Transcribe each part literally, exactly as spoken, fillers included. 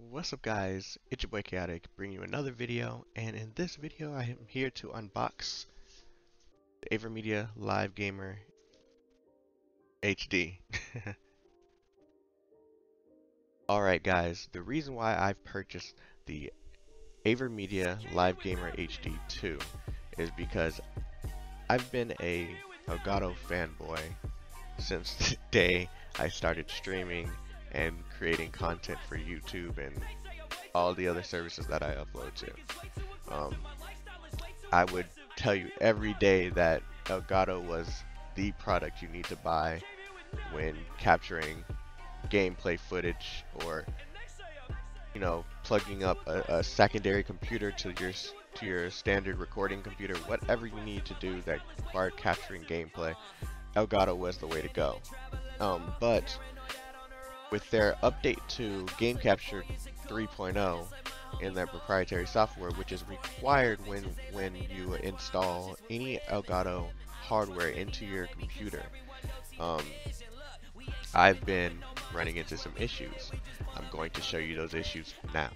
What's up guys, it's your boy Chaotic, bringing you another video, and in this video I am here to unbox the AVerMedia Live Gamer H D. Alright guys, the reason why I've purchased the AVerMedia Live Gamer H D two is because I've been a Elgato fanboy since the day I started streaming and creating content for YouTube and all the other services that I upload to. Um, I would tell you every day that Elgato was the product you need to buy when capturing gameplay footage, or you know, plugging up a, a secondary computer to your to your standard recording computer, whatever you need to do that required capturing gameplay. Elgato was the way to go. Um, but with their update to Game Capture three point oh in their proprietary software, which is required when when you install any Elgato hardware into your computer, um, I've been running into some issues. I'm going to show you those issues now.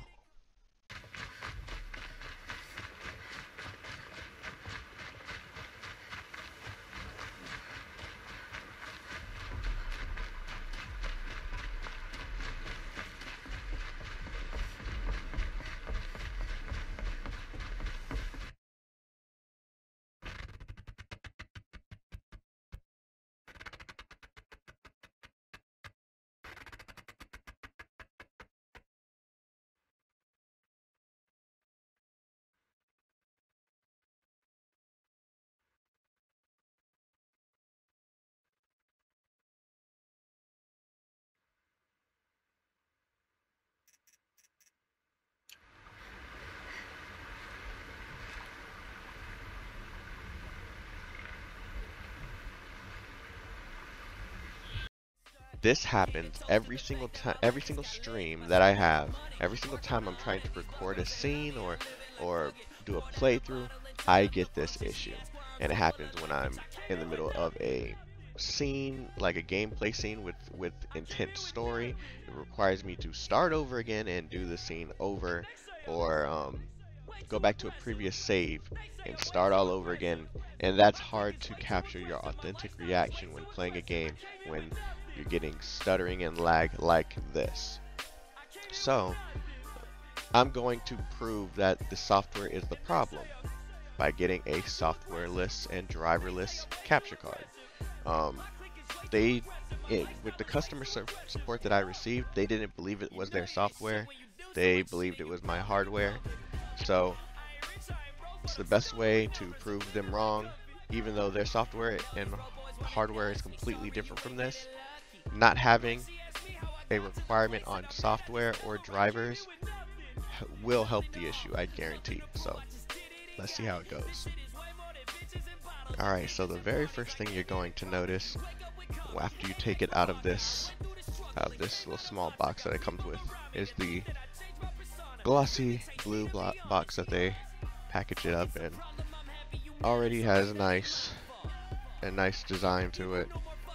This happens every single time, every single stream that I have, every single time I'm trying to record a scene or or do a playthrough, I get this issue. And it happens when I'm in the middle of a scene, like a gameplay scene with, with intense story. It requires me to start over again and do the scene over, or um, go back to a previous save and start all over again. And that's hard to capture your authentic reaction when playing a game, when you're getting stuttering and lag like this. So I'm going to prove that the software is the problem by getting a softwareless and driverless capture card. Um, they, it, with the customer support that I received, they didn't believe it was their software. They believed it was my hardware. So it's the best way to prove them wrong, even though their software and hardware is completely different from this. Not having a requirement on software or drivers will help the issue, I guarantee. So let's see how it goes. Alright, so the very first thing you're going to notice after you take it out of this out of this little small box that it comes with is the glossy blue box that they package it up in. Already has a nice a nice design to it.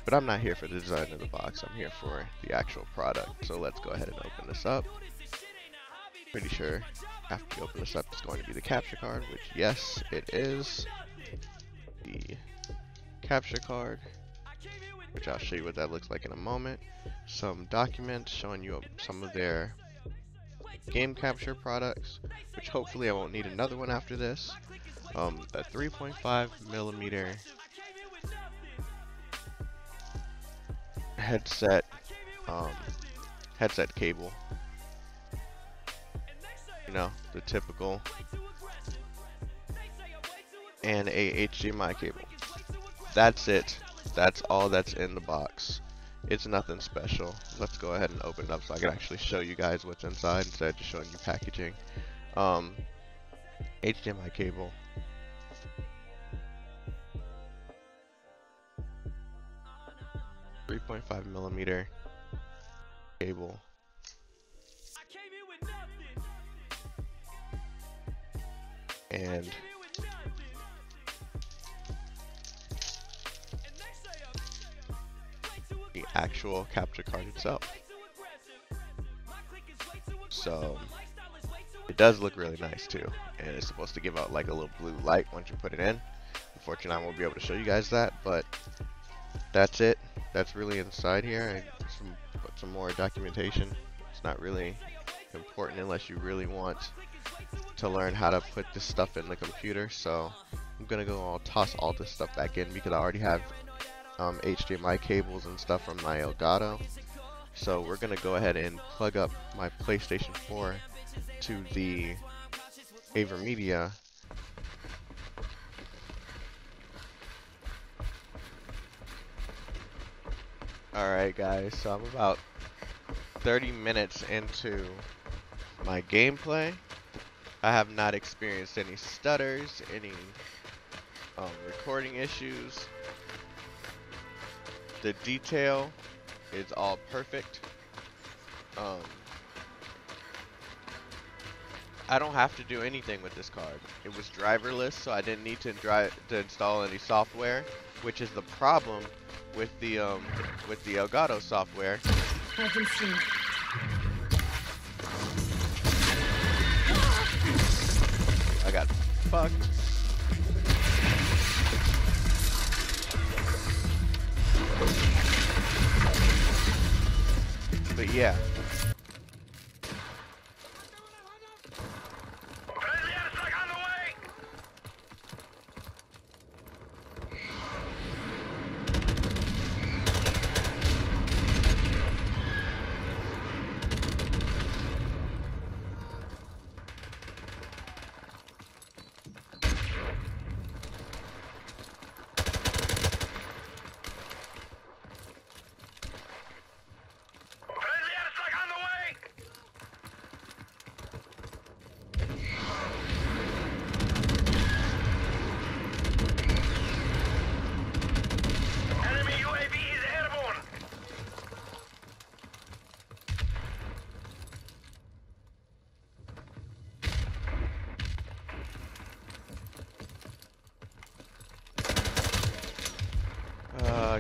But I'm not here for the design of the box, I'm here for the actual product. So let's go ahead and open this up. Pretty sure after you open this up, it's going to be the capture card, which yes, it is. The capture card, which I'll show you what that looks like in a moment. Some documents showing you some of their game capture products, which hopefully I won't need another one after this. Um, a three point five millimeter headset um, headset cable, you know, the typical, and a H D M I cable. That's it. That's all that's in the box. It's nothing special. Let's go ahead and open it up so I can actually show you guys what's inside instead of just showing you packaging. Um, H D M I cable, three point five millimeter cable, and the actual capture card itself. so it does look really nice too. And it's supposed to give out like a little blue light once you put it in. Unfortunately, I won't be able to show you guys that, but that's it. That's really inside here. I some, put some more documentation. It's not really important unless you really want to learn how to put this stuff in the computer. So I'm gonna go all toss all this stuff back in because I already have um, H D M I cables and stuff from my Elgato. So we're gonna go ahead and plug up my PlayStation four to the AVerMedia . Alright guys, so I'm about thirty minutes into my gameplay. I have not experienced any stutters, any um, recording issues. The detail is all perfect. Um, I don't have to do anything with this card. It was driverless, so I didn't need to, dri to install any software, which is the problem with the um, with the Elgato software. I can see. I got fucked. But yeah.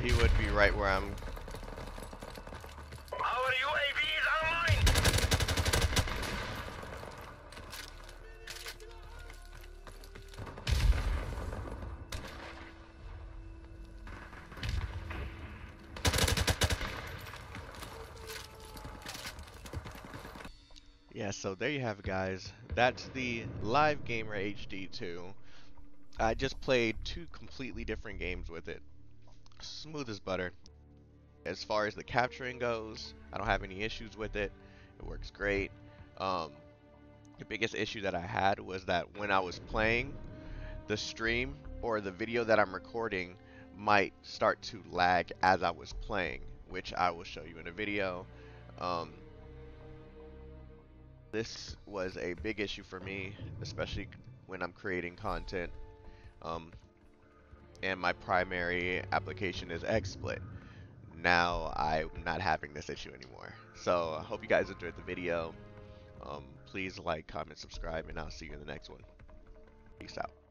He would be right where I'm. Our U A V is online. Yeah, so there you have it, guys. That's the Live Gamer H D two. I just played two completely different games with it. Smooth as butter. As far as the capturing goes, I don't have any issues with it. It works great. Um, the biggest issue that I had was that when I was playing, the stream or the video that I'm recording might start to lag as I was playing, which I will show you in a video. Um, this was a big issue for me, especially when I'm creating content. Um, and my primary application is XSplit. Now I'm not having this issue anymore. So I hope you guys enjoyed the video. Um, please like, comment, subscribe, and I'll see you in the next one. Peace out.